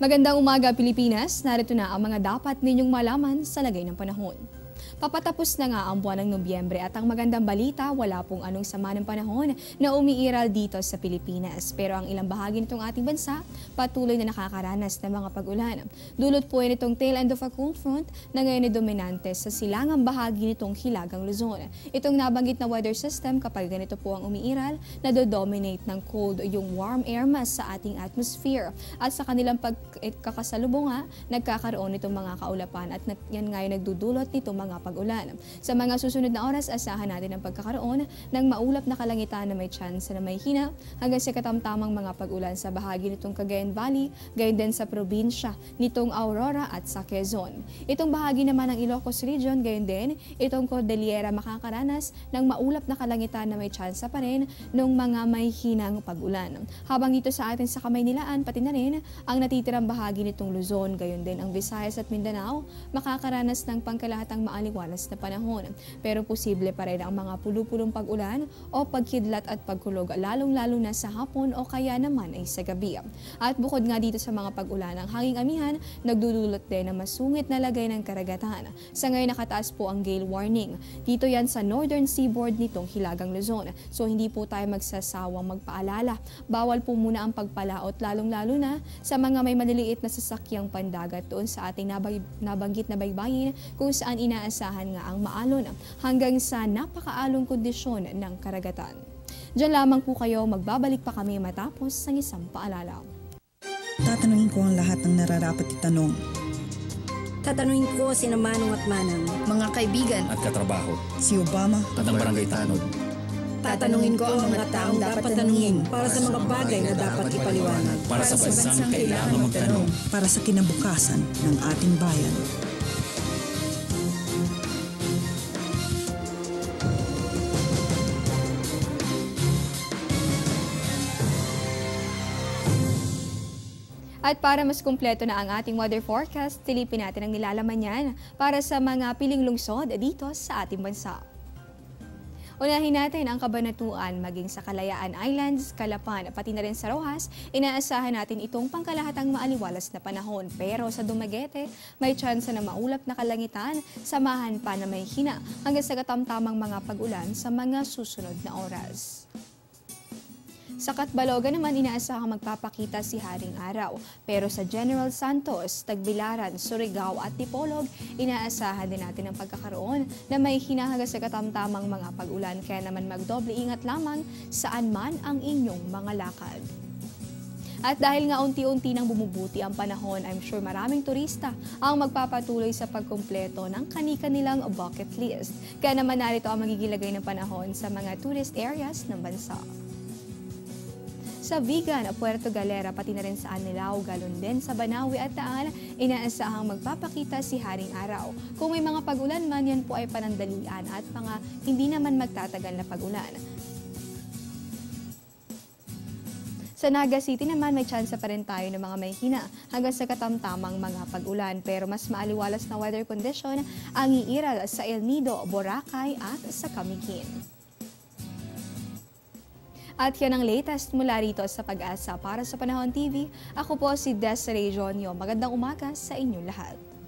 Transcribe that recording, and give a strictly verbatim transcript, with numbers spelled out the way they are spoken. Magandang umaga, Pilipinas! Narito na ang mga dapat ninyong malaman sa lagay ng panahon. Papatapos na nga ang buwan ng Nobyembre at ang magandang balita, wala pong anong sama ng panahon na umiiral dito sa Pilipinas. Pero ang ilang bahagi nitong ating bansa, patuloy na nakakaranas ng mga pag-ulan. Dulot po ay nitong tail end of a cold front na ngayon ay dominante sa silangang bahagi nitong Hilagang Luzon. Itong nabanggit na weather system, kapag ganito po ang umiiral, nadodominate ng cold o yung warm air mass sa ating atmosphere. At sa kanilang pagkakasalubong nga, nagkakaroon itong mga kaulapan at yan nga yung nagdudulot nito mga pag-ulan. Sa mga susunod na oras, asahan natin ang pagkakaroon ng maulap na kalangitan na may tsansa na may hina hanggang sa katamtamang mga pag-ulan sa bahagi nitong Cagayan Valley, gayon din sa probinsya nitong Aurora at sa Quezon. Itong bahagi naman ng Ilocos Region, gayon din itong Cordillera makakaranas ng maulap na kalangitan na may tsansa pa rin ng mga may hinang pag-ulan. Habang dito sa atin sa Kamaynilaan, pati na rin ang natitirang bahagi nitong Luzon, gayon din ang Visayas at Mindanao, makakaranas ng pangkalahatang maalam liwalas na panahon. Pero posible pa rin ang mga pulupulong pag-ulan o pagkidlat at pagkulog, lalong-lalo na sa hapon o kaya naman ay sa gabi. At bukod nga dito sa mga pag-ulan, ang hanging amihan nagdudulot din ng masungit na lagay ng karagatan. Sa ngayon nakataas po ang gale warning. Dito yan sa northern seaboard nitong Hilagang Luzon. So hindi po tayo magsasawang magpaalala. Bawal po muna ang pagpalaot, lalong-lalo na sa mga may maliliit na sasakyang pandagat doon sa ating nabanggit na baybayin kung saan ina asahan nga ang maalon hanggang sa napakaalong kondisyon ng karagatan. Diyan lamang po kayo, magbabalik pa kami matapos sa isang paalala. Tatanungin ko ang lahat ng nararapat itanong. Tatanungin ko si Manong at Manang, mga kaibigan at katrabaho, si Obama at ang barangay tanod. Tatanungin ko ang mga taong dapat tanungin para sa mga bagay na dapat ipaliwanag. Para sa bansang kailangan magtanong. Para sa kinabukasan ng ating bayan. At para mas kumpleto na ang ating weather forecast, silipin natin ang nilalaman niyan para sa mga piling lungsod dito sa ating bansa. Unahin natin ang Kabanatuan, maging sa Kalayaan Islands, Kalapan, pati na rin sa Rojas, inaasahan natin itong pangkalahatang maaliwalas na panahon. Pero sa Dumaguete, may tsansa na maulap na kalangitan, samahan pa na may hina hanggang sa katamtamang mga pag-ulan sa mga susunod na oras. Sa Katbalogan naman, inaasahang magpapakita si Haring Araw. Pero sa General Santos, Tagbilaran, Surigao at Tipolog, inaasahan din natin ang pagkakaroon na may hinahaga sa katamtamang mga pag-ulan. Kaya naman magdoble ingat lamang saan man ang inyong mga lakad. At dahil nga unti-unti nang bumubuti ang panahon, I'm sure maraming turista ang magpapatuloy sa pagkumpleto ng kani-kanilang bucket list. Kaya naman narito ang magiging lagay ng panahon sa mga tourist areas ng bansa. Sa Vigan, Puerto Galera, pati na rin sa Anilaw, Galundin, sa Banawi at Taal, inaasahang magpapakita si Haring Araw. Kung may mga pag-ulan man, yan po ay panandalian at mga hindi naman magtatagal na pag-ulan. Sa Naga City naman, may tsansa pa rin tayo ng mga may hina hanggang sa katamtamang mga pag-ulan. Pero mas maaliwalas na weather condition ang iiral sa El Nido, Boracay at sa Kamikin. At yan ang latest mula rito sa Pag-asa para sa Panahon T V. Ako po si Desserie Dionio. Magandang umaga sa inyong lahat.